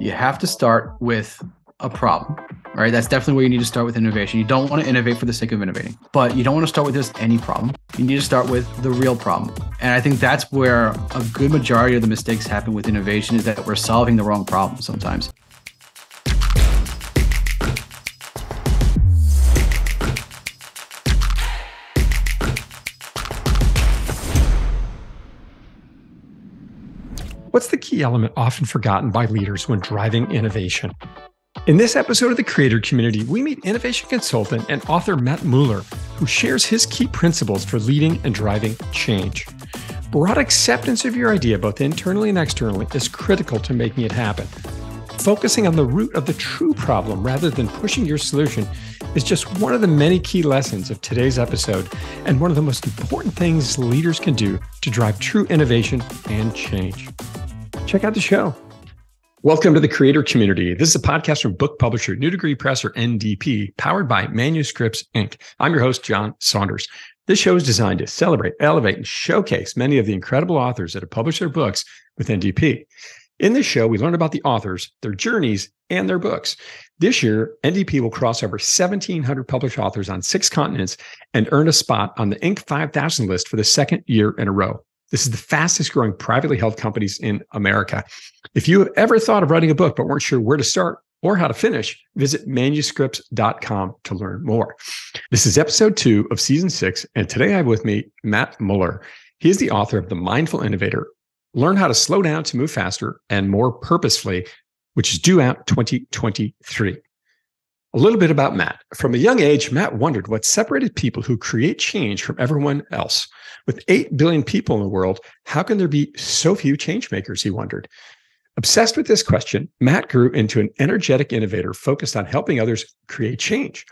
you have to start with a problem. All right, that's definitely where you need to start with innovation. You don't want to innovate for the sake of innovating, but you don't want to start with just any problem. You need to start with the real problem. And I think that's where a good majority of the mistakes happen with innovation, is that we're solving the wrong problem sometimes. What's the key element often forgotten by leaders when driving innovation? In this episode of The Creator Community, we meet innovation consultant and author Matt Mueller, who shares his key principles for leading and driving change. Broad acceptance of your idea, both internally and externally, is critical to making it happen. Focusing on the root of the true problem rather than pushing your solution is just one of the many key lessons of today's episode, and one of the most important things leaders can do to drive true innovation and change. Check out the show. Welcome to The Creator Community. This is a podcast from book publisher New Degree Press, or NDP, powered by Manuscripts Inc. I'm your host, John Saunders. This show is designed to celebrate, elevate, and showcase many of the incredible authors that have published their books with NDP. In this show, we learn about the authors, their journeys, and their books. This year, NDP will cross over 1,700 published authors on 6 continents and earn a spot on the Inc. 5,000 list for the 2nd year in a row. This is the fastest growing privately held companies in America. If you have ever thought of writing a book but weren't sure where to start or how to finish, visit manuscripts.com to learn more. This is episode 2 of season 6, and today I have with me Matt Mueller. He is the author of The Mindful Innovator, Learn How to Slow Down to Move Faster and More Purposefully, which is due out 2023. A little bit about Matt. From a young age, Matt wondered what separated people who create change from everyone else. With 8 billion people in the world, how can there be so few change makers, he wondered. Obsessed with this question, Matt grew into an energetic innovator focused on helping others create change.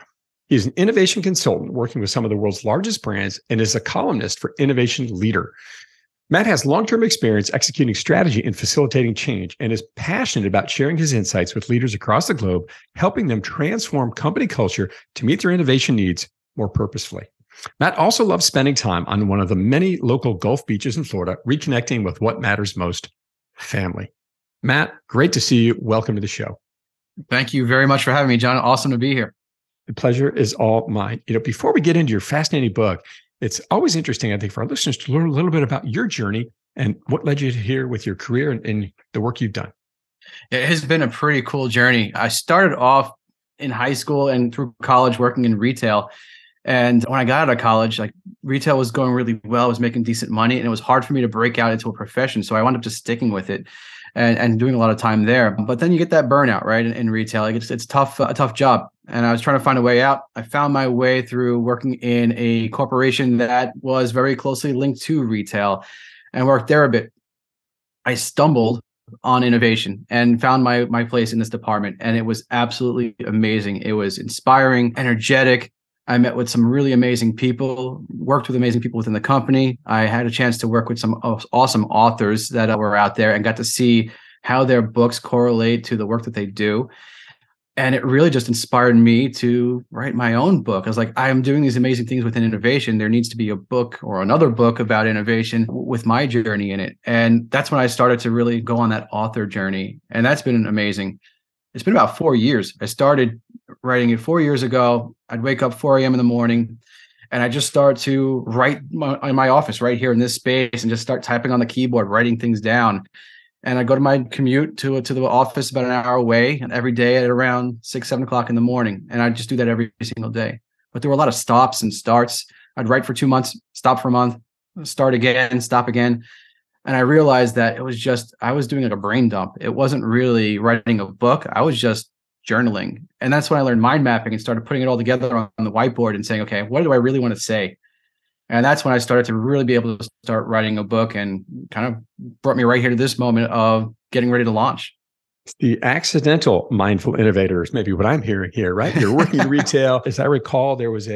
He's an innovation consultant working with some of the world's largest brands and is a columnist for Innovation Leader. Matt has long-term experience executing strategy and facilitating change, and is passionate about sharing his insights with leaders across the globe, helping them transform company culture to meet their innovation needs more purposefully. Matt also loves spending time on one of the many local Gulf beaches in Florida, reconnecting with what matters most, family. Matt, great to see you. Welcome to the show. Thank you very much for having me, John. Awesome to be here. The pleasure is all mine. You know, before we get into your fascinating book, it's always interesting, I think, for our listeners to learn a little bit about your journey and what led you to here with your career and the work you've done. It has been a pretty cool journey. I started off in high school and through college working in retail. And when I got out of college, like, retail was going really well. I was making decent money, and it was hard for me to break out into a profession. So I wound up just sticking with it and doing a lot of time there. But then you get that burnout, right? In retail, like, it's tough, a tough job. And I was trying to find a way out. I found my way through working in a corporation that was very closely linked to retail, and worked there a bit. I stumbled on innovation and found my place in this department. And it was absolutely amazing. It was inspiring, energetic. I met with some really amazing people, worked with amazing people within the company. I had a chance to work with some awesome authors that were out there, and got to see how their books correlate to the work that they do. And it really just inspired me to write my own book. I was like, I'm doing these amazing things within innovation. There needs to be a book or another book about innovation with my journey in it. And that's when I started to really go on that author journey. And that's been amazing. It's been about 4 years. I started writing it 4 years ago. I'd wake up 4 a.m. in the morning, and I just start to write in my office right here in this space, and just start typing on the keyboard, writing things down. And I go to my commute to the office about an hour away, and every day at around 6, 7 o'clock in the morning. And I just do that every single day. But there were a lot of stops and starts. I'd write for 2 months, stop for a month, start again, stop again. And I realized that it was just, I was doing like a brain dump. It wasn't really writing a book. I was just journaling. And that's when I learned mind mapping and started putting it all together on the whiteboard and saying, okay, what do I really want to say? And that's when I started to really be able to start writing a book, and kind of brought me right here to this moment of getting ready to launch. The accidental mindful innovators, maybe what I'm hearing here, right? You're working in retail. As I recall, there was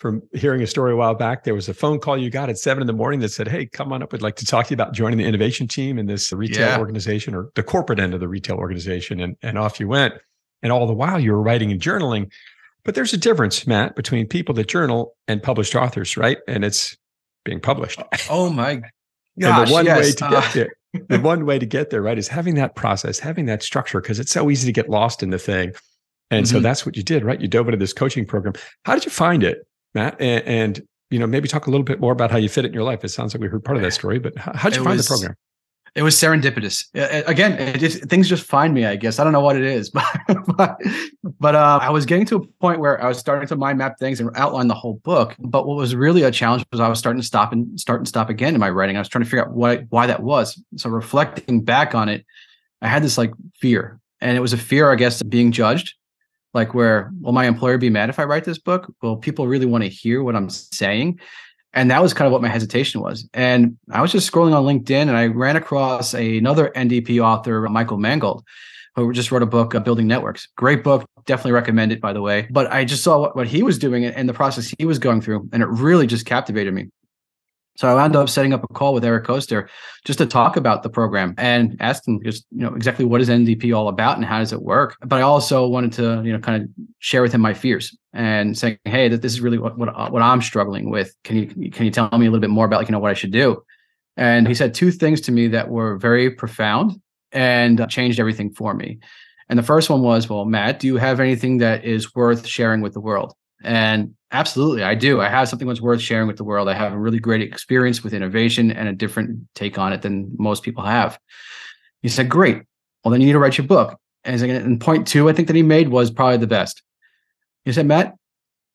from hearing a story a while back, there was a phone call you got at 7 a.m. that said, hey, come on up. We'd like to talk to you about joining the innovation team in this retail organization, or the corporate end of the retail organization. And off you went. And all the while you were writing and journaling. But there's a difference, Matt, between people that journal and published authors, right? And it's being published. Oh my gosh. And the one way to get there The one way to get there, right, is having that process, having that structure, because it's so easy to get lost in the thing. And so that's what you did, right? You dove into this coaching program. How did you find it, Matt? And you know, maybe talk a little bit more about how you fit it in your life. It sounds like we heard part of that story, but how did you find the program? It was serendipitous. Again, things just find me, I guess. I don't know what it is, but I was getting to a point where I was starting to mind map things and outline the whole book. But what was really a challenge was I was starting to stop again in my writing. I was trying to figure out why that was. So reflecting back on it, I had this like fear, and it was a fear, I guess, of being judged. Like, where will my employer be mad if I write this book? Will people really want to hear what I'm saying? And that was kind of what my hesitation was. And I was just scrolling on LinkedIn, and I ran across another NDP author, Michael Mangold, who just wrote a book, Building Networks. Great book. Definitely recommend it, by the way. But I just saw what he was doing and the process he was going through, and it really just captivated me. So I wound up setting up a call with Eric Koester just to talk about the program and ask him just, you know, exactly what is NDP all about and how does it work? But I also wanted to, you know, kind of share with him my fears and saying, hey, that this is really what I'm struggling with. Can you tell me a little bit more about, like, you know, what I should do? And he said two things to me that were very profound and changed everything for me. And the first one was, well, Matt, do you have anything that is worth sharing with the world? And absolutely, I do. I have something that's worth sharing with the world. I have a really great experience with innovation and a different take on it than most people have. He said, great. Well, then you need to write your book. And point two, I think that he made was probably the best. He said, Matt,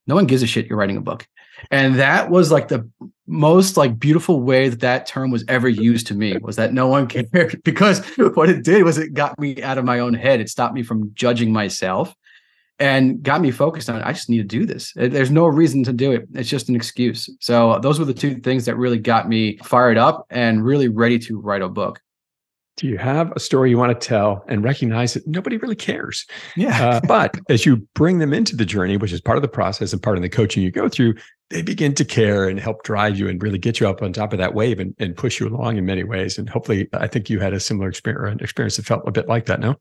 no one gives a shit you're writing a book. And that was like the most like beautiful way that term was ever used to me, was that no one cared, because what it did was it got me out of my own head. It stopped me from judging myself. And got me focused on, I just need to do this. There's no reason to do it. It's just an excuse. So those were the two things that really got me fired up and really ready to write a book. Do you have a story you want to tell and recognize that nobody really cares? Yeah. But as you bring them into the journey, which is part of the process and part of the coaching you go through, they begin to care and help drive you and really get you up on top of that wave and push you along in many ways. And hopefully, I think you had a similar experience that felt a bit like that, no?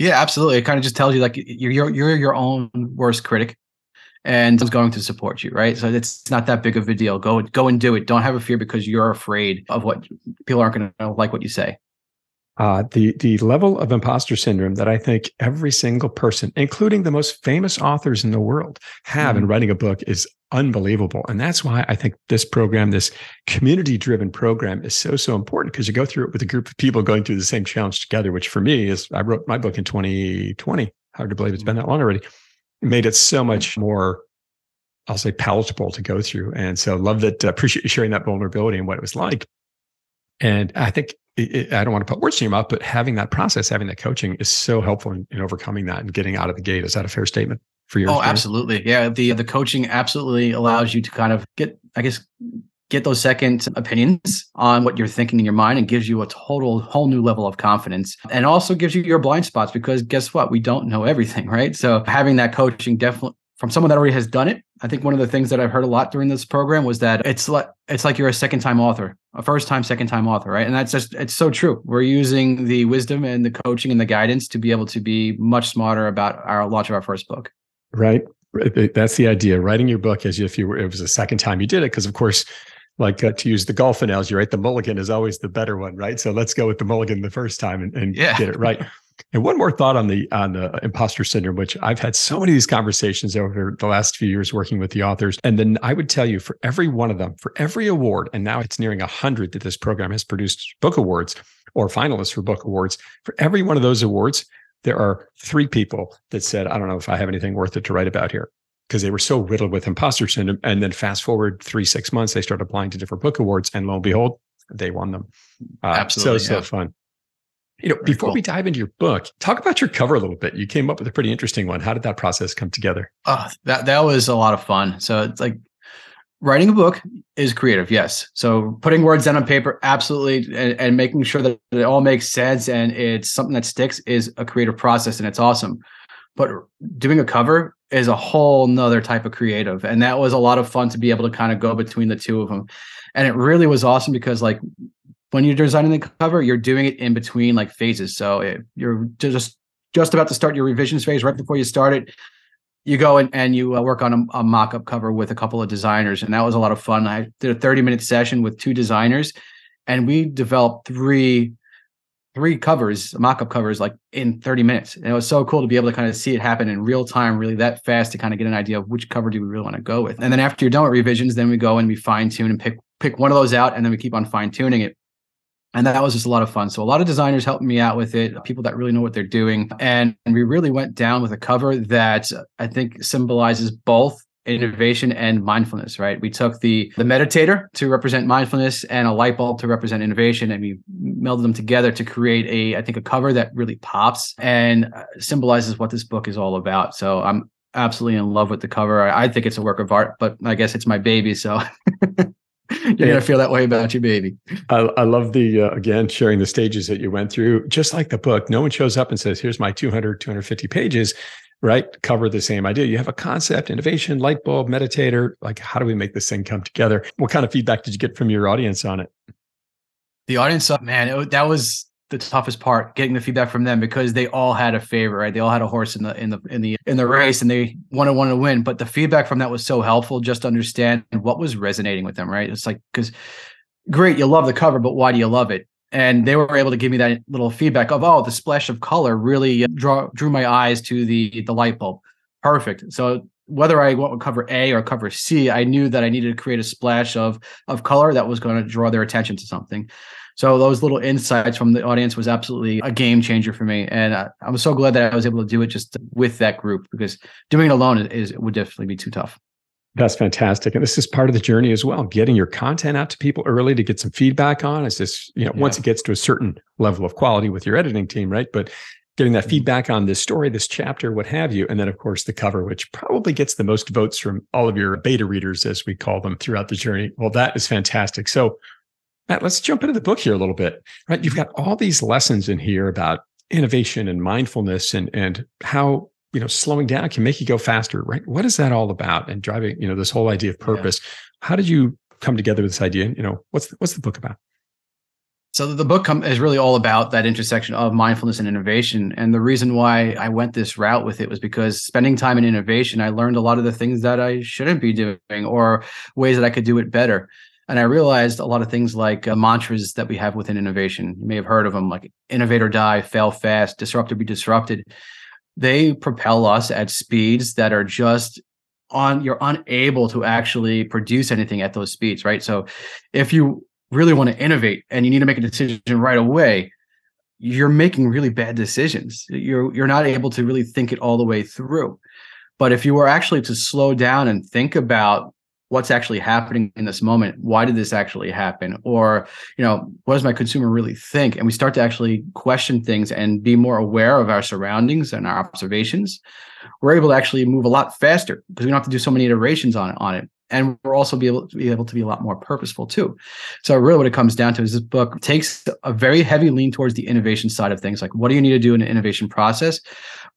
Yeah, absolutely. It kind of just tells you, like, you're your own worst critic, and someone's going to support you, right? So it's not that big of a deal. Go and do it. Don't have a fear because you're afraid of what people aren't going to like what you say. The level of imposter syndrome that I think every single person, including the most famous authors in the world, have in writing a book is unbelievable. And that's why I think this program, this community-driven program, is so important, because you go through it with a group of people going through the same challenge together, which for me is, I wrote my book in 2020. Hard to believe it's been that long already. It made it so much more, I'll say, palatable to go through. And so love that. Appreciate you sharing that vulnerability and what it was like. And I think, I don't want to put words in your mouth, but having that process, having that coaching is so helpful in overcoming that and getting out of the gate. Is that a fair statement for your experience? Absolutely. Yeah. The coaching absolutely allows you to kind of get those second opinions on what you're thinking in your mind, and gives you a whole new level of confidence, and also gives you your blind spots, because guess what? We don't know everything, right? So having that coaching, definitely from someone that already has done it. I think one of the things that I've heard a lot during this program was that it's like you're a second-time author, a first-time, second-time author, right? And that's just, it's so true. We're using the wisdom and the coaching and the guidance to be able to be much smarter about our launch of our first book. Right. That's the idea. Writing your book as if it was the second time you did it, because of course, like to use the golf analogy, right? The mulligan is always the better one, right? So let's go with the mulligan the first time and get it right. And one more thought on the imposter syndrome, which I've had so many of these conversations over the last few years working with the authors. And then I would tell you, for every one of them, for every award, and now it's nearing 100 that this program has produced, book awards or finalists for book awards, for every one of those awards, there are 3 people that said, I don't know if I have anything worth it to write about here, because they were so riddled with imposter syndrome. And then fast forward 3-6 months, they start applying to different book awards, and lo and behold, they won them. Absolutely. So fun. You know, before we dive into your book, talk about your cover a little bit. You came up with a pretty interesting one. How did that process come together? That was a lot of fun. So it's like, writing a book is creative, yes. So putting words down on paper, absolutely, and making sure that it all makes sense and it's something that sticks is a creative process, and it's awesome. But doing a cover is a whole nother type of creative. And that was a lot of fun to be able to kind of go between the two of them. And it really was awesome because, like, when you're designing the cover, you're doing it in between like phases. So you're just about to start your revisions phase. Right before you start it, you go and you work on a mock-up cover with a couple of designers. And that was a lot of fun. I did a 30-minute session with 2 designers, and we developed 3 three covers, mock-up covers, like in 30 minutes. And it was so cool to be able to kind of see it happen in real time, really that fast, to kind of get an idea of which cover do we really want to go with. And then after you're done with revisions, then we go and we fine tune and pick one of those out, and then we keep on fine tuning it. And that was just a lot of fun. So a lot of designers helping me out with it, people that really know what they're doing. And we really went down with a cover that I think symbolizes both innovation and mindfulness, right? We took the meditator to represent mindfulness and a light bulb to represent innovation, and we melded them together to create a cover that really pops and symbolizes what this book is all about. So I'm absolutely in love with the cover. I think it's a work of art, but I guess it's my baby, so... You're going to feel that way about your baby. I love the, again, sharing the stages that you went through. Just like the book, no one shows up and says, here's my 200, 250 pages, right? Cover the same idea. You have a concept, innovation, light bulb, meditator. Like, how do we make this thing come together? What kind of feedback did you get from your audience on it? The audience, man, that was the toughest part, getting the feedback from them, because they all had a favorite, right? They all had a horse in the race, and they wanted to win. But the feedback from that was so helpful, just to understand what was resonating with them, right? It's like, because great, you love the cover, but why do you love it? And they were able to give me that little feedback of, oh, the splash of color really drew my eyes to the light bulb. Perfect. So whether I went with cover A or cover C, I knew that I needed to create a splash of color that was going to draw their attention to something. So those little insights from the audience was absolutely a game changer for me. And I'm so glad that I was able to do it just with that group, because doing it alone would definitely be too tough. That's fantastic. And this is part of the journey as well, getting your content out to people early to get some feedback on. It's just, once it gets to a certain level of quality with your editing team, right? But getting that feedback on this story, this chapter, what have you. And then, of course, the cover, which probably gets the most votes from all of your beta readers, as we call them, throughout the journey. Well, that is fantastic. So Matt, let's jump into the book here a little bit, right? You've got all these lessons in here about innovation and mindfulness and how, slowing down can make you go faster, right? What is that all about? And driving, this whole idea of purpose. Yeah. How did you come together with this idea? What's the book about? So the book is really all about that intersection of mindfulness and innovation. And the reason why I went this route with it was because spending time in innovation, I learned a lot of the things that I shouldn't be doing or ways that I could do it better. And I realized a lot of things like mantras that we have within innovation. You may have heard of them, like innovate or die, fail fast, disrupt or be disrupted. They propel us at speeds that are just you're unable to actually produce anything at those speeds, right? So if you really want to innovate and you need to make a decision right away, you're making really bad decisions. You're not able to really think it all the way through. But if you were actually to slow down and think about what's actually happening in this moment? Why did this actually happen? Or, what does my consumer really think? And we start to actually question things and be more aware of our surroundings and our observations. We're able to actually move a lot faster because we don't have to do so many iterations on it. And we're also be able to be a lot more purposeful too. So really what it comes down to is this book takes a very heavy lean towards the innovation side of things. Like, what do you need to do in an innovation process?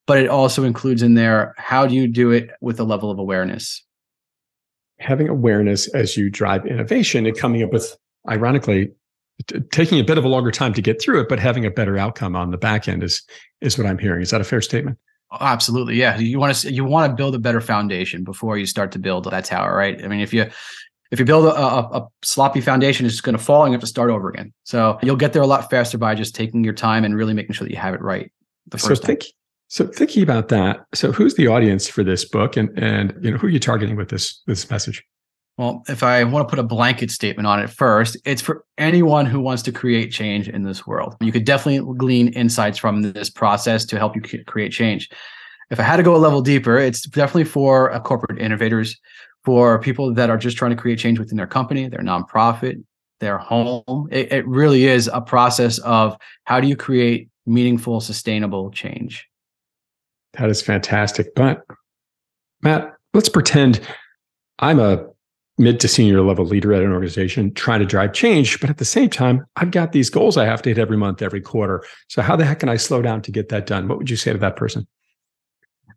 But it also includes in there, how do you do it with a level of awareness? Having awareness as you drive innovation and coming up with, ironically, taking a bit of a longer time to get through it, but having a better outcome on the back end is what I'm hearing. Is that a fair statement? Absolutely. Yeah. You want to build a better foundation before you start to build that tower, right? I mean, if you build a sloppy foundation, it's just going to fall and you have to start over again. So you'll get there a lot faster by just taking your time and really making sure that you have it right the first time. So thinking about that, so who's the audience for this book and who are you targeting with this message? Well, if I want to put a blanket statement on it first, it's for anyone who wants to create change in this world. You could definitely glean insights from this process to help you create change. If I had to go a level deeper, it's definitely for corporate innovators, for people that are just trying to create change within their company, their nonprofit, their home. It really is a process of how do you create meaningful, sustainable change. That is fantastic. But Matt, let's pretend I'm a mid to senior level leader at an organization trying to drive change. But at the same time, I've got these goals I have to hit every month, every quarter. So how the heck can I slow down to get that done? What would you say to that person?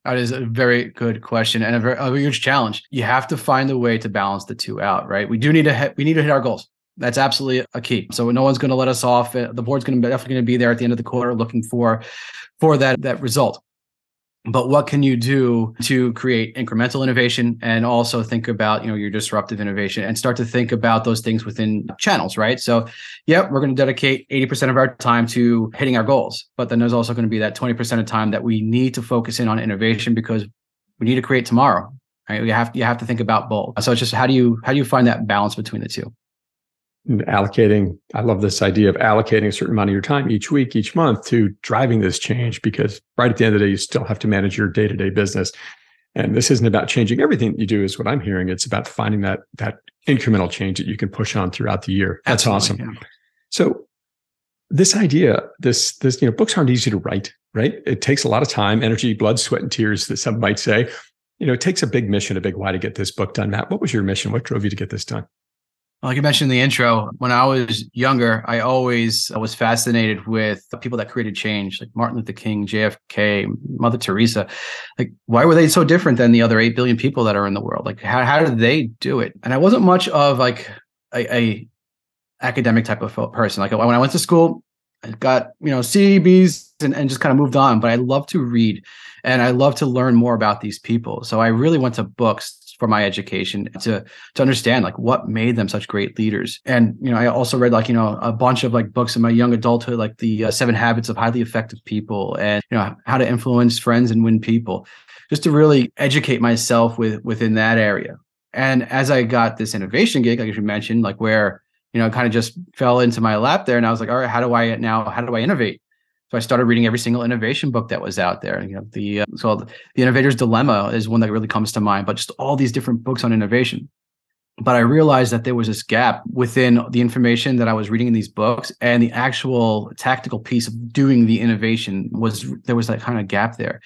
That is a very good question and a huge challenge. You have to find a way to balance the two out, right? We need to hit our goals. That's absolutely a key. So no one's going to let us off. The board's definitely going to be there at the end of the quarter looking for that result. But what can you do to create incremental innovation and also think about, your disruptive innovation and start to think about those things within channels, right? So, we're going to dedicate 80% of our time to hitting our goals. But then there's also going to be that 20% of time that we need to focus in on innovation because we need to create tomorrow, right? You have to think about both. So it's just how do you find that balance between the two? Allocating. I love this idea of allocating a certain amount of your time each week, each month to driving this change, because right at the end of the day, you still have to manage your day-to-day business. And this isn't about changing everything that you do is what I'm hearing. It's about finding that incremental change that you can push on throughout the year. That's absolutely awesome. Yeah. So this idea, this, books aren't easy to write, right? It takes a lot of time, energy, blood, sweat, and tears that some might say. It takes a big mission, a big why to get this book done. Matt, what was your mission? What drove you to get this done? Like I mentioned in the intro, when I was younger, I always was fascinated with the people that created change, like Martin Luther King, JFK, Mother Teresa. Like, why were they so different than the other 8 billion people that are in the world? Like, how did they do it? And I wasn't much of like a academic type of person. Like when I went to school, I got, C, B's and just kind of moved on. But I love to read and I love to learn more about these people. So I really went to books for my education to understand like what made them such great leaders. And, I also read a bunch of books in my young adulthood, like the Seven Habits of Highly Effective People and, How to Influence Friends and Win People, just to really educate myself within that area. And as I got this innovation gig, like you mentioned, where, it kind of just fell into my lap there. And I was like, all right, how do I innovate? So I started reading every single innovation book that was out there. It's called The Innovator's Dilemma is one that really comes to mind, but just all these different books on innovation. But I realized that there was this gap within the information that I was reading in these books and the actual tactical piece of doing the innovation there was that kind of gap there.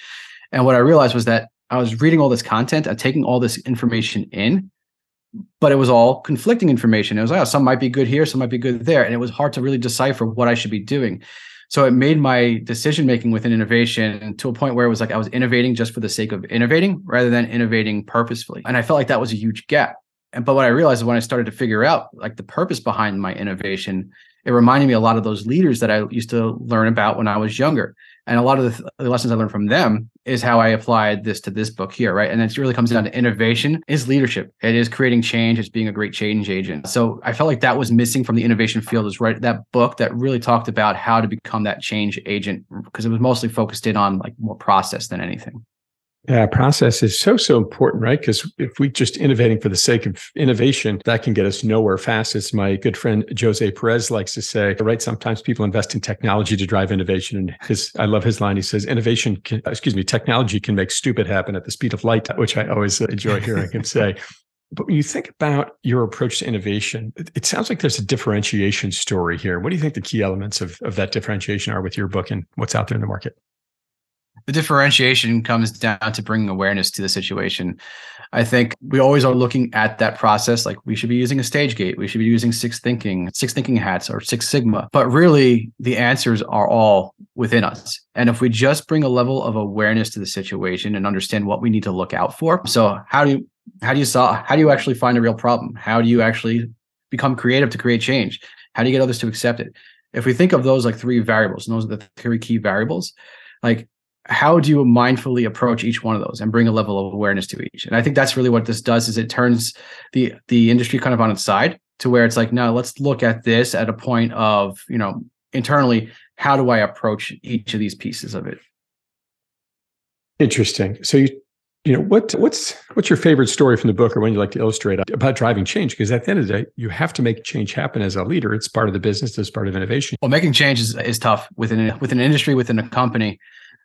And what I realized was that I was reading all this content and taking all this information in, but it was all conflicting information. It was like, some might be good here, some might be good there. And it was hard to really decipher what I should be doing. So it made my decision-making within innovation to a point where it was like I was innovating just for the sake of innovating rather than innovating purposefully. And I felt like that was a huge gap. But what I realized is when I started to figure out the purpose behind my innovation, it reminded me a lot of those leaders that I used to learn about when I was younger. And a lot of the lessons I learned from them is how I applied this to this book here, right? And it really comes down to innovation is leadership. It is creating change. It's being a great change agent. So I felt like that was missing from the innovation field is right that book that really talked about how to become that change agent because it was mostly focused in on more process than anything. Yeah, process is so important, right? Because if we just innovating for the sake of innovation, that can get us nowhere fast. As my good friend Jose Perez likes to say, right? Sometimes people invest in technology to drive innovation. And I love his line. He says, technology can make stupid happen at the speed of light, which I always enjoy hearing him say. But when you think about your approach to innovation, it sounds like there's a differentiation story here. What do you think the key elements of that differentiation are with your book and what's out there in the market? The differentiation comes down to bringing awareness to the situation. I think we always are looking at that process. Like we should be using a stage gate. We should be using six thinking hats or Six Sigma. But really the answers are all within us. And if we just bring a level of awareness to the situation and understand what we need to look out for. So how do you actually find a real problem? How do you actually become creative to create change? How do you get others to accept it? If we think of those three variables, and those are the three key variables, how do you mindfully approach each one of those and bring a level of awareness to each? And I think that's really what this does is it turns the industry kind of on its side to where it's no, let's look at this at a point of, internally, how do I approach each of these pieces of it? Interesting. So what's your favorite story from the book or one you like to illustrate about driving change? Because at the end of the day, you have to make change happen as a leader. It's part of the business, it's part of innovation. Well, making change is tough within an industry, within a company.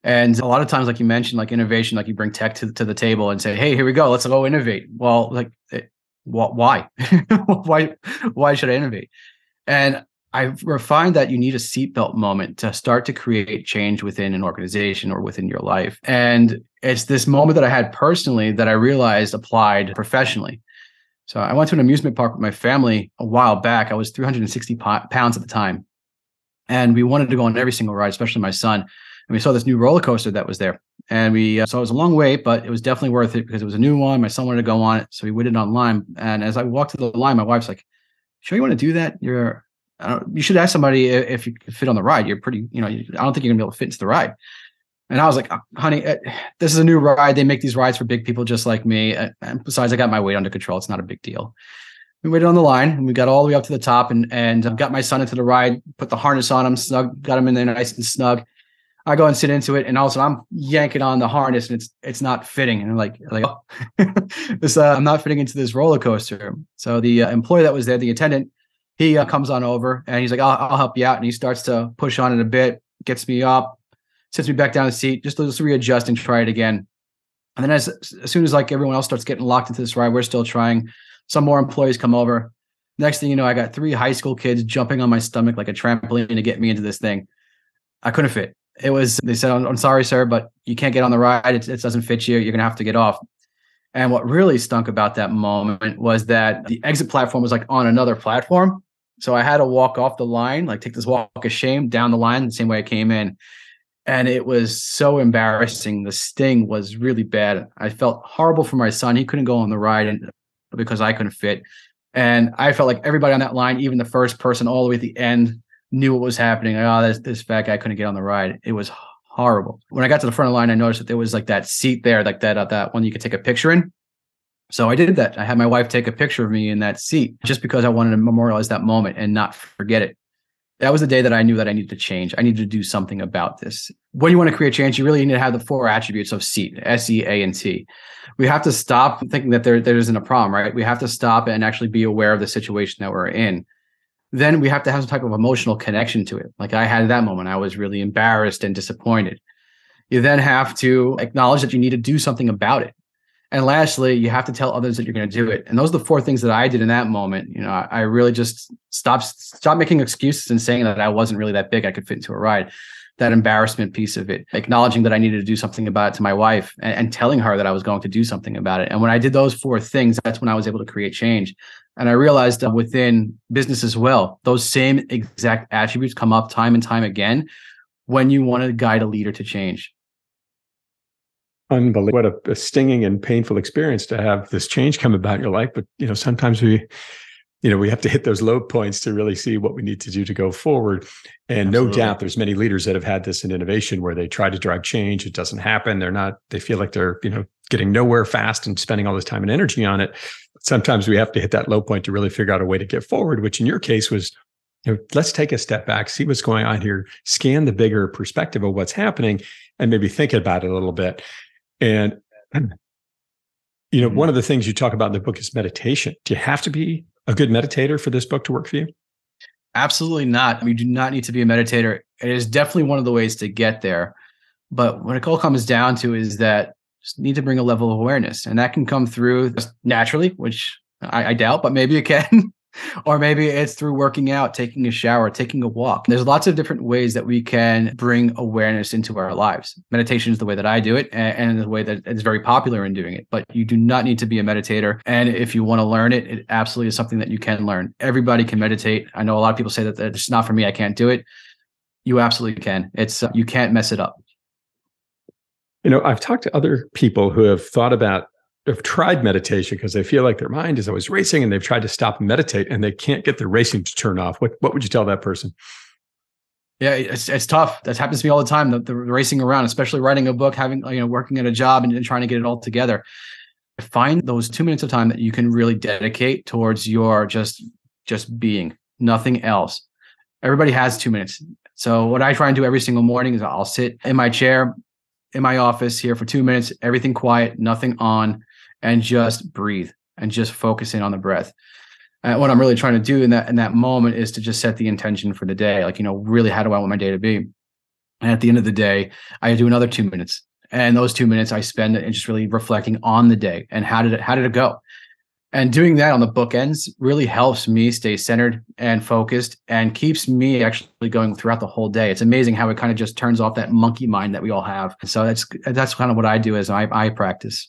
And a lot of times, like you mentioned, innovation, you bring tech to the table and say, hey, here we go, let's go innovate. Well, why? Why should I innovate? And I've refined that you need a seatbelt moment to start to create change within an organization or within your life. And it's this moment that I had personally that I realized applied professionally. So I went to an amusement park with my family a while back. I was 360 pounds at the time. And we wanted to go on every single ride, especially my son. And we saw this new roller coaster that was there. And so it was a long wait, but it was definitely worth it because it was a new one. My son wanted to go on it. So we waited on line. And as I walked to the line, my wife's like, sure you want to do that? You should ask somebody if you could fit on the ride. I don't think you're going to be able to fit into the ride. And I was like, honey, this is a new ride. They make these rides for big people just like me. And besides, I got my weight under control. It's not a big deal. We waited on the line and we got all the way up to the top and got my son into the ride, put the harness on him, snug, got him in there nice and snug. I go and sit into it, and also I'm yanking on the harness and it's not fitting. And I'm like oh. I'm not fitting into this roller coaster. So the employee that was there, the attendant, he comes on over and he's like, I'll help you out. And he starts to push on it a bit, gets me up, sits me back down the seat, just readjust and try it again. And then as soon as like everyone else starts getting locked into this ride, we're still trying. Some more employees come over. Next thing you know, I got 3 high school kids jumping on my stomach like a trampoline to get me into this thing. I couldn't fit. They said, I'm sorry, sir, but you can't get on the ride. It doesn't fit you. You're going to have to get off. And what really stunk about that moment was that the exit platform was like on another platform. So I had to walk off the line, like take this walk of shame down the line the same way I came in. And it was so embarrassing. The sting was really bad. I felt horrible for my son. He couldn't go on the ride because I couldn't fit. And I felt like everybody on that line, even the first person all the way at the end, knew what was happening. Oh, this fat guy couldn't get on the ride. It was horrible. When I got to the front of the line, I noticed that there was like that seat there, like that one you could take a picture in. So I did that. I had my wife take a picture of me in that seat just because I wanted to memorialize that moment and not forget it. That was the day that I knew that I needed to change. I needed to do something about this. When you want to create change, you really need to have the 4 attributes of SEAT, S-E-A-N-T. We have to stop thinking that there isn't a problem, right? We have to stop and actually be aware of the situation that we're in. Then we have to have some type of emotional connection to it. Like I had at that moment, I was really embarrassed and disappointed. You then have to acknowledge that you need to do something about it. And lastly, you have to tell others that you're going to do it. And those are the 4 things that I did in that moment. You know, I really just stopped making excuses and saying that I wasn't really that big. I could fit into a ride. That embarrassment piece of it, acknowledging that I needed to do something about it to my wife and telling her that I was going to do something about it. And when I did those 4 things, that's when I was able to create change. And I realized that within business as well, those same exact attributes come up time and time again when you want to guide a leader to change. Unbelievable. What a stinging and painful experience to have this change come about in your life. But, you know, sometimes we have to hit those low points to really see what we need to do to go forward. And absolutely, no doubt there's many leaders that have had this in innovation where they try to drive change. It doesn't happen. They feel like they're, you know, getting nowhere fast and spending all this time and energy on it. Sometimes we have to hit that low point to really figure out a way to get forward, which in your case was, you know, let's take a step back, see what's going on here, scan the bigger perspective of what's happening and maybe think about it a little bit. And, you know, one of the things you talk about in the book is meditation. Do you have to be a good meditator for this book to work for you? Absolutely not. You do not need to be a meditator. It is definitely one of the ways to get there. But what it all comes down to is that just need to bring a level of awareness. And that can come through naturally, which I doubt, but maybe it can. Or maybe it's through working out, taking a shower, taking a walk. There's lots of different ways that we can bring awareness into our lives. Meditation is the way that I do it and the way that it's very popular in doing it. But you do not need to be a meditator. And if you want to learn it, it absolutely is something that you can learn. Everybody can meditate. I know a lot of people say that it's not for me, I can't do it. You absolutely can. It's you can't mess it up. You know, I've talked to other people who have tried meditation because they feel like their mind is always racing and they've tried to stop and meditate and they can't get the racing to turn off. What would you tell that person? Yeah, it's tough. That happens to me all the time. The racing around, especially writing a book, having, you know, working at a job and trying to get it all together. Find those 2 minutes of time that you can really dedicate towards your just being, nothing else. Everybody has 2 minutes. So what I try and do every single morning is I'll sit in my chair, in my office here for 2 minutes, everything quiet, nothing on, and just breathe and just focus in on the breath. And what I'm really trying to do in that moment is to just set the intention for the day. Like, you know, really, how do I want my day to be? And at the end of the day, I do another 2 minutes. And those 2 minutes I spend and just really reflecting on the day and how did it go? And doing that on the bookends really helps me stay centered and focused and keeps me actually going throughout the whole day. It's amazing how it kind of just turns off that monkey mind that we all have. So that's kind of what I do as I practice.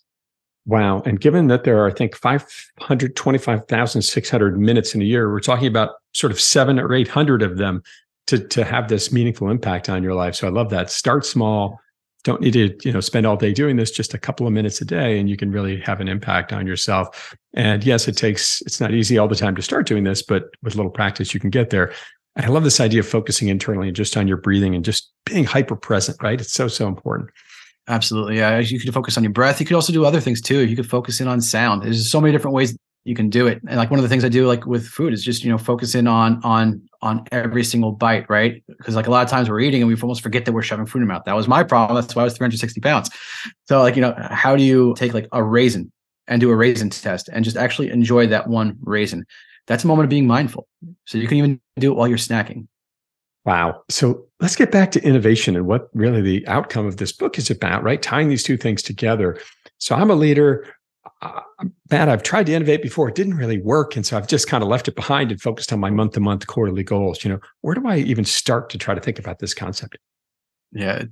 Wow. And given that there are, I think, 525,600 minutes in a year, we're talking about sort of 700 or 800 of them to have this meaningful impact on your life. So I love that. Start small. Don't need to, you know, spend all day doing this, just a couple of minutes a day, and you can really have an impact on yourself. And yes, it's not easy all the time to start doing this, but with a little practice, you can get there. And I love this idea of focusing internally and just on your breathing and just being hyper present, right? It's so, so important. Absolutely. Yeah. You could focus on your breath. You could also do other things too. You could focus in on sound. There's so many different ways you can do it. And like one of the things I do like with food is just, you know, focus in on every single bite, right? Because like a lot of times we're eating and we almost forget that we're shoving food in our mouth. That was my problem. That's why I was 360 pounds. So like, you know, how do you take like a raisin and do a raisin test and just actually enjoy that one raisin? That's a moment of being mindful. So you can even do it while you're snacking. Wow. So let's get back to innovation and what really the outcome of this book is about, right? Tying these two things together. So I'm a leader. Matt, I've tried to innovate before. It didn't really work. And so I've just kind of left it behind and focused on my month-to-month quarterly goals. You know, where do I even start to try to think about this concept? Yeah.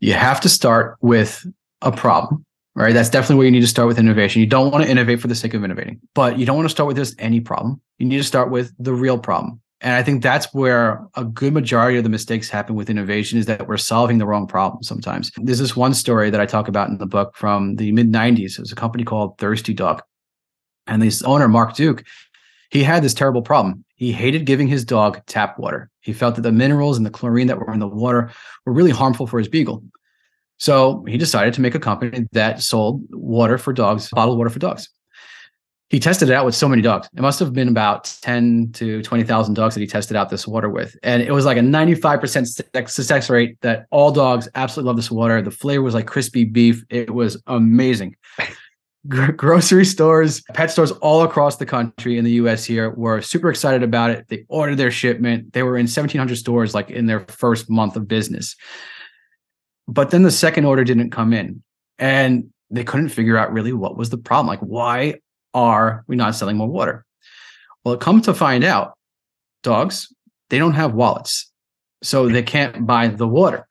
You have to start with a problem. Right. That's definitely where you need to start with innovation. You don't want to innovate for the sake of innovating, but you don't want to start with just any problem. You need to start with the real problem. And I think that's where a good majority of the mistakes happen with innovation is that we're solving the wrong problem sometimes. There's this one story that I talk about in the book from the mid-90s. It was a company called Thirsty Dog. And this owner, Mark Duke, he had this terrible problem. He hated giving his dog tap water. He felt that the minerals and the chlorine that were in the water were really harmful for his beagle. So he decided to make a company that sold water for dogs, bottled water for dogs. He tested it out with so many dogs. It must have been about 10 to 20,000 dogs that he tested out this water with. And it was like a 95% success rate that all dogs absolutely love this water. The flavor was like crispy beef. It was amazing. Grocery stores, pet stores all across the country in the US here were super excited about it. They ordered their shipment. They were in 1,700 stores like in their first month of business. But then the second order didn't come in and they couldn't figure out really what was the problem. Like, why are we not selling more water? Well, it comes to find out dogs, they don't have wallets, so they can't buy the water.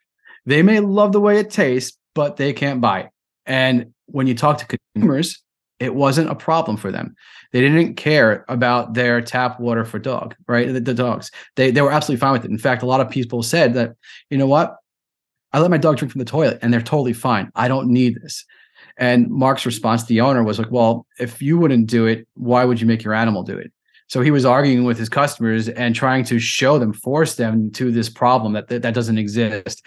They may love the way it tastes, but they can't buy it. And when you talk to consumers, it wasn't a problem for them. They didn't care about their tap water for dog, right? The dogs, they were absolutely fine with it. In fact, a lot of people said that, you know what? I let my dog drink from the toilet and they're totally fine. I don't need this. And Mark's response to the owner was like, well, if you wouldn't do it, why would you make your animal do it? So he was arguing with his customers and trying to show them, force them to this problem that doesn't exist.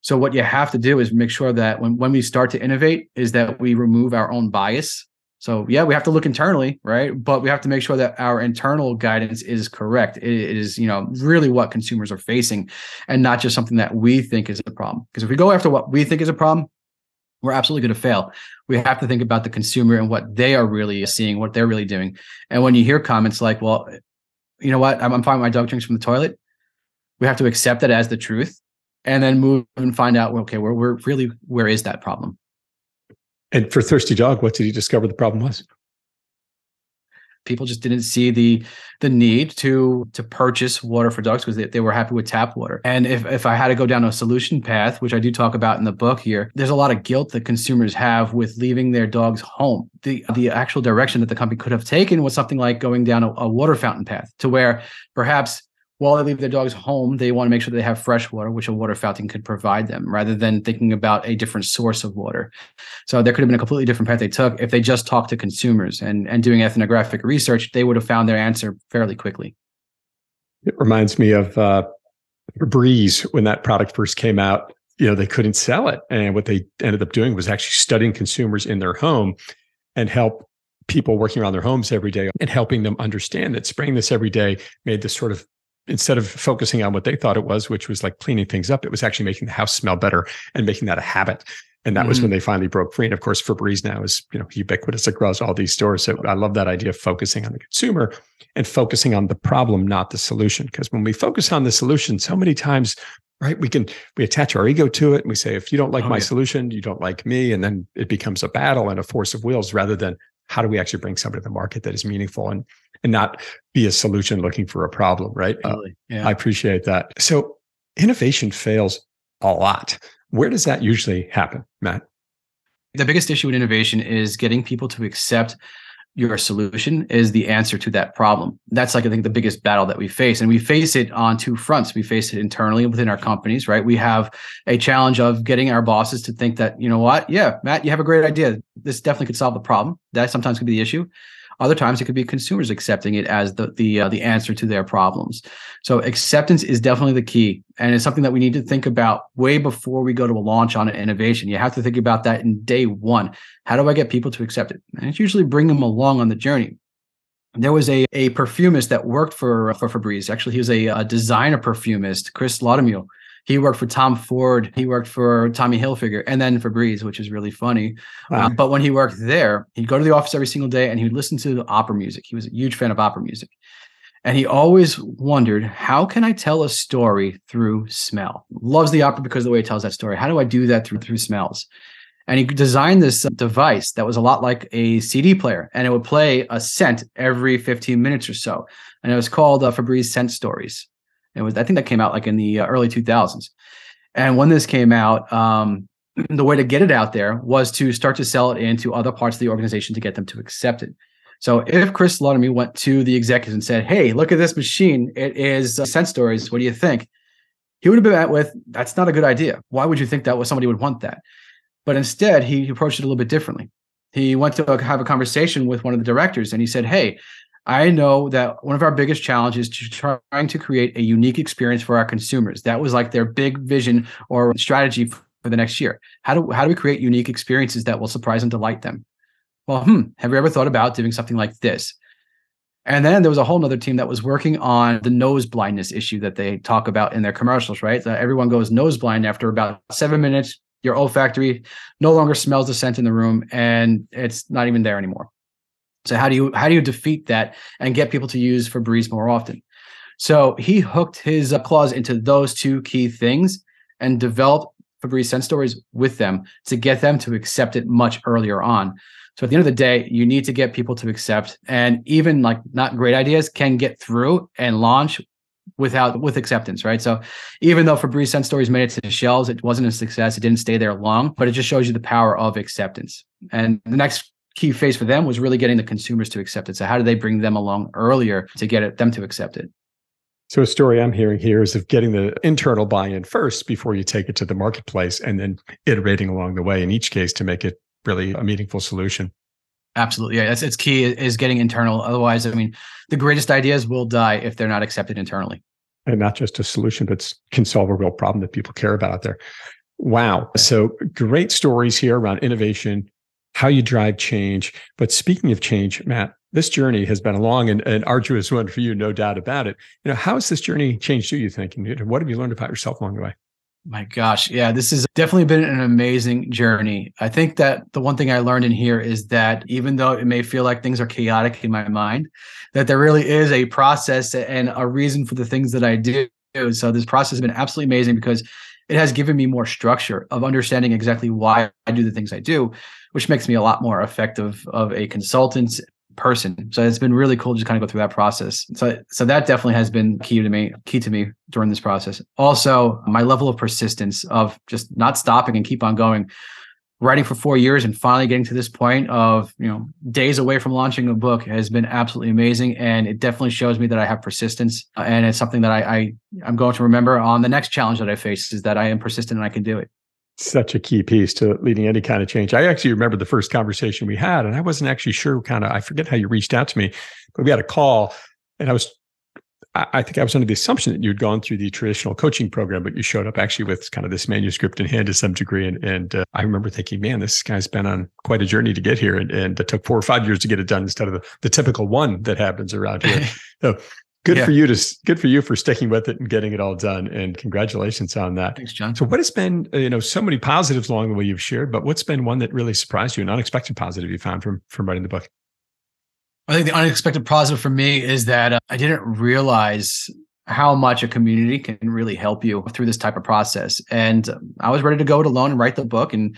So what you have to do is make sure that when we start to innovate is that we remove our own bias. So yeah, we have to look internally, right? But we have to make sure that our internal guidance is correct. It is, you know, really what consumers are facing and not just something that we think is a problem. Because if we go after what we think is a problem, we're absolutely going to fail. We have to think about the consumer and what they are really seeing, what they're really doing. And when you hear comments like, well, you know what, I'm fine with my dog drinks from the toilet. We have to accept that as the truth and then move and find out, okay, where is that problem? And for Thirsty Dog, what did he discover the problem was? People just didn't see the need to purchase water for dogs because they were happy with tap water. And if I had to go down a solution path, which I do talk about in the book here, there's a lot of guilt that consumers have with leaving their dogs home. The actual direction that the company could have taken was something like going down a water fountain path to where perhaps while they leave their dogs home, they want to make sure they have fresh water, which a water fountain could provide them, rather than thinking about a different source of water. So there could have been a completely different path they took if they just talked to consumers. And doing ethnographic research, they would have found their answer fairly quickly. It reminds me of Febreze when that product first came out. You know, they couldn't sell it. And what they ended up doing was actually studying consumers in their home and help people working around their homes every day and helping them understand that spraying this every day made this sort of, instead of focusing on what they thought it was, which was like cleaning things up, it was actually making the house smell better and making that a habit. And that was when they finally broke free. And of course, Febreze now is, you know, ubiquitous across all these stores. So I love that idea of focusing on the consumer and focusing on the problem, not the solution. Because when we focus on the solution, so many times, right, we attach our ego to it and we say, if you don't like my solution, you don't like me. And then it becomes a battle and a force of wills rather than how do we actually bring something to the market that is meaningful and not be a solution looking for a problem, right? I appreciate that. So innovation fails a lot. Where does that usually happen, Matt? The biggest issue with innovation is getting people to accept your solution is the answer to that problem. That's like, I think, the biggest battle that we face. And we face it on two fronts. We face it internally within our companies, right? We have a challenge of getting our bosses to think that, you know what? Yeah, Matt, you have a great idea. This definitely could solve the problem. That sometimes could be the issue. Other times it could be consumers accepting it as the answer to their problems. So acceptance is definitely the key, and it's something that we need to think about way before we go to a launch on an innovation. You have to think about that in day one. How do I get people to accept it? And it's usually bring them along on the journey. There was a perfumist that worked for Febreze. Actually, he was a designer perfumist, Chris Lotta Muele. He worked for Tom Ford. He worked for Tommy Hilfiger and then Febreze, which is really funny. Wow. But when he worked there, he'd go to the office every single day and he'd listen to opera music. He was a huge fan of opera music. And he always wondered, how can I tell a story through smell? Loves the opera because of the way it tells that story. How do I do that through smells? And he designed this device that was a lot like a CD player, and it would play a scent every 15 minutes or so. And it was called Febreze Scent Stories. It was, I think that came out like in the early 2000s. And when this came out, the way to get it out there was to start to sell it into other parts of the organization to get them to accept it. So if Chris Lauderme went to the executives and said, hey, look at this machine. It is Scent Stories. What do you think? He would have been met with, that's not a good idea. Why would you think that was somebody would want that? But instead, he approached it a little bit differently. He went to have a conversation with one of the directors, and he said, hey, I know that one of our biggest challenges is trying to create a unique experience for our consumers. That was like their big vision or strategy for the next year. How do we create unique experiences that will surprise and delight them? Well, have you ever thought about doing something like this? And then there was a whole nother team that was working on the nose blindness issue that they talk about in their commercials, right? So everyone goes nose blind after about 7 minutes. Your olfactory no longer smells the scent in the room, and it's not even there anymore. So how do you defeat that and get people to use Febreze more often? So he hooked his claws into those two key things and developed Febreze Scent Stories with them to get them to accept it much earlier on. So at the end of the day, you need to get people to accept, and even like not great ideas can get through and launch with acceptance, right? So even though Febreze Scent Stories made it to the shelves, it wasn't a success. It didn't stay there long, but it just shows you the power of acceptance. And the next key phase for them was really getting the consumers to accept it. So how do they bring them along earlier to get them to accept it? So a story I'm hearing here is of getting the internal buy-in first before you take it to the marketplace, and then iterating along the way in each case to make it really a meaningful solution. Absolutely. Yeah, it's key is getting internal. Otherwise, I mean, the greatest ideas will die if they're not accepted internally. And not just a solution, but can solve a real problem that people care about out there. Wow. So great stories here around innovation, how you drive change. But speaking of change, Matt, this journey has been a long and arduous one for you, no doubt about it. You know, how has this journey changed you, think? And what have you learned about yourself along the way? My gosh. Yeah, this has definitely been an amazing journey. I think that the one thing I learned in here is that even though it may feel like things are chaotic in my mind, that there really is a process and a reason for the things that I do. So this process has been absolutely amazing because it has given me more structure of understanding exactly why I do the things I do, which makes me a lot more effective of a consultant person. So it's been really cool to just kind of go through that process. So that definitely has been key to me during this process. Also, my level of persistence of just not stopping and keep on going, writing for 4 years and finally getting to this point of, you know, days away from launching a book has been absolutely amazing. And it definitely shows me that I have persistence. And it's something that I'm going to remember on the next challenge that I face, is that I am persistent and I can do it. Such a key piece to leading any kind of change. I actually remember the first conversation we had, and I wasn't actually sure I forget how you reached out to me, but we had a call, and I think I was under the assumption that you'd gone through the traditional coaching program, but you showed up actually with kind of this manuscript in hand to some degree. And I remember thinking, man, this guy's been on quite a journey to get here. And it took 4 or 5 years to get it done instead of the typical one that happens around here. So good for you for sticking with it and getting it all done. And congratulations on that. Thanks, John. So what has been, so many positives along the way you've shared, but what's been one that really surprised you, an unexpected positive you found from writing the book? I think the unexpected positive for me is that I didn't realize how much a community can really help you through this type of process. And I was ready to go it alone and write the book, and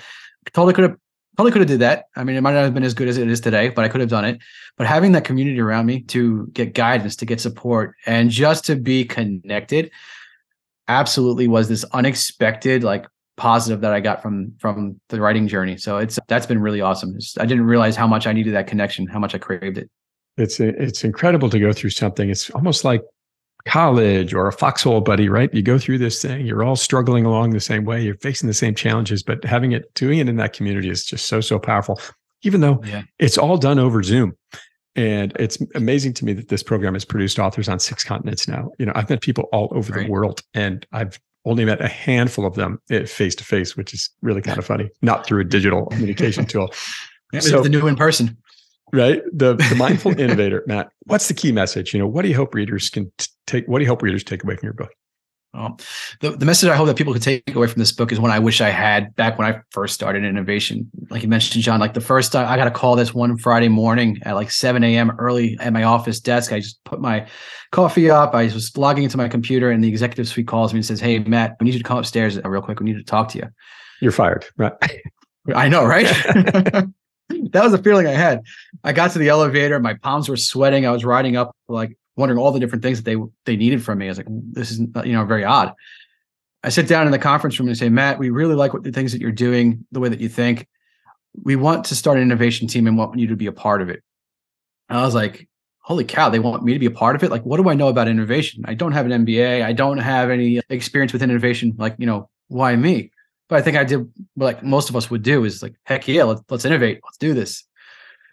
totally could have did that. I mean, it might not have been as good as it is today, but I could have done it. But having that community around me to get guidance, to get support, and just to be connected, absolutely was this unexpected positive that I got from the writing journey. So that's been really awesome. I didn't realize how much I needed that connection, how much I craved it. It's incredible to go through something. It's almost like college or a foxhole buddy, right? You go through this thing, you're all struggling along the same way, you're facing the same challenges, but doing it in that community is just so powerful, even though it's all done over Zoom. And it's amazing to me that this program has produced authors on 6 continents now. You know, I've met people all over the world, and I've only met a handful of them face to face, which is really kind of funny, not through a digital communication tool. Yeah, so the new in person, right? The Mindful Innovator, Matt, what's the key message? You know, what do you hope readers can take? What do you hope readers take away from your book? The message I hope that people can take away from this book is one I wish I had back when I first started innovation. Like you mentioned, John, like the first time I got a call this one Friday morning at like 7 a.m. early at my office desk. I just put my coffee up. I was logging into my computer and the executive suite calls me and says, "Hey, Matt, we need you to come upstairs real quick. We need to talk to you." You're fired, right? I know, right? That was the feeling I had. I got to the elevator. My palms were sweating. I was riding up like wondering all the different things that they needed from me. I was like, this is, you know, very odd. I sit down in the conference room and say, "Matt, we really like the things that you're doing, the way that you think. We want to start an innovation team and want you to be a part of it." And I was like, holy cow, they want me to be a part of it? Like, what do I know about innovation? I don't have an MBA. I don't have any experience with innovation. Like, you know, why me? But I think I did what like most of us would do is like, heck yeah, let's innovate. Let's do this.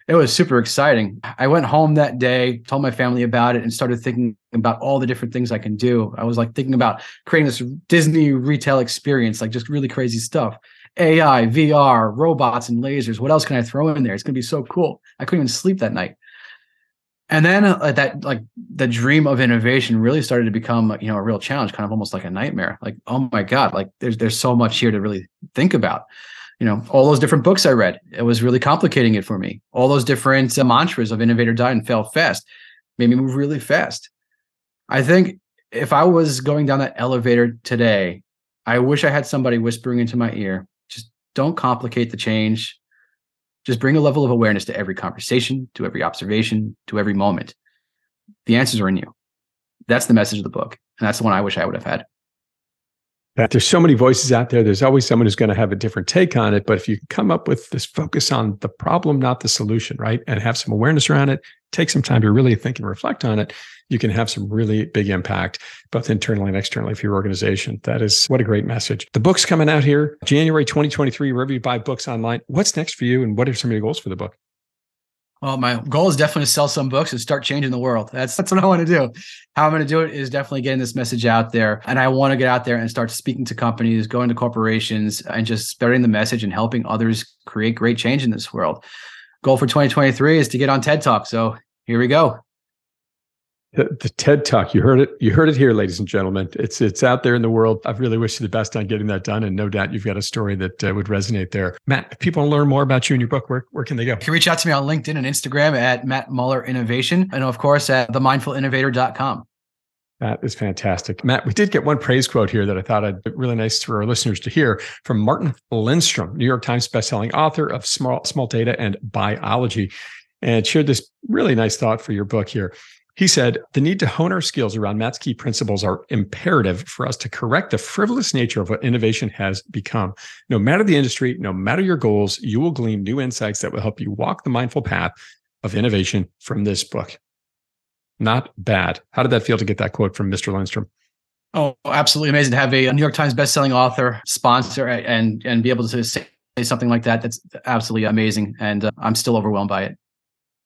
It was super exciting. I went home that day, told my family about it, and started thinking about all the different things I can do. I was like thinking about creating this Disney retail experience, like just really crazy stuff. AI, VR, robots, and lasers. What else can I throw in there? It's going to be so cool. I couldn't even sleep that night. And then that, like the dream of innovation really started to become, you know, a real challenge, kind of almost like a nightmare. Like, oh my God, like there's so much here to really think about. You know, all those different books I read, it was really complicating it for me. All those different mantras of innovator die and fail fast made me move really fast. I think if I was going down that elevator today, I wish I had somebody whispering into my ear, just don't complicate the change. Just bring a level of awareness to every conversation, to every observation, to every moment. The answers are in you. That's the message of the book. And that's the one I wish I would have had. That there's so many voices out there. There's always someone who's going to have a different take on it. But if you come up with this focus on the problem, not the solution, right? And have some awareness around it, take some time to really think and reflect on it, you can have some really big impact, both internally and externally for your organization. That is what a great message. The book's coming out here, January 2023, wherever you buy books online. What's next for you? And what are some of your goals for the book? Well, my goal is definitely to sell some books and start changing the world. That's what I want to do. How I'm going to do it is definitely getting this message out there. And I want to get out there and start speaking to companies, going to corporations, and just spreading the message and helping others create great change in this world. Goal for 2023 is to get on TED Talk. So here we go. The TED Talk, you heard it here, ladies and gentlemen. It's out there in the world. I really wish you the best on getting that done, and no doubt you've got a story that would resonate there. Matt, if people want to learn more about you and your book, where can they go? You can reach out to me on LinkedIn and Instagram at Matt Mueller Innovation, and of course at TheMindfulInnovator.com. That is fantastic. Matt, we did get one praise quote here that I thought would be really nice for our listeners to hear from Martin Lindstrom, New York Times bestselling author of Small Data and Biology, and shared this really nice thought for your book here. He said, "The need to hone our skills around Matt's key principles are imperative for us to correct the frivolous nature of what innovation has become. No matter the industry, no matter your goals, you will glean new insights that will help you walk the mindful path of innovation from this book." Not bad. How did that feel to get that quote from Mr. Lindstrom? Oh, absolutely amazing to have a New York Times bestselling author sponsor and be able to say something like that. That's absolutely amazing. And I'm still overwhelmed by it.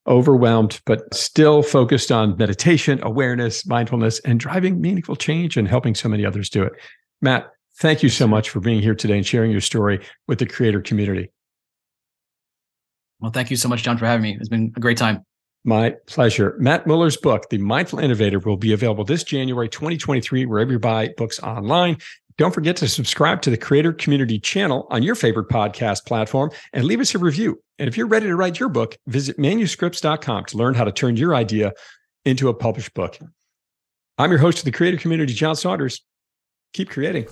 Overwhelmed, but still focused on meditation, awareness, mindfulness, and driving meaningful change and helping so many others do it. Matt, thank you so much for being here today and sharing your story with the creator community. Well, thank you so much, John, for having me. It's been a great time. My pleasure. Matt Mueller's book, The Mindful Innovator, will be available this January 2023, wherever you buy books online. Don't forget to subscribe to the Creator Community channel on your favorite podcast platform and leave us a review. And if you're ready to write your book, visit manuscripts.com to learn how to turn your idea into a published book. I'm your host of the Creator Community, John Saunders. Keep creating.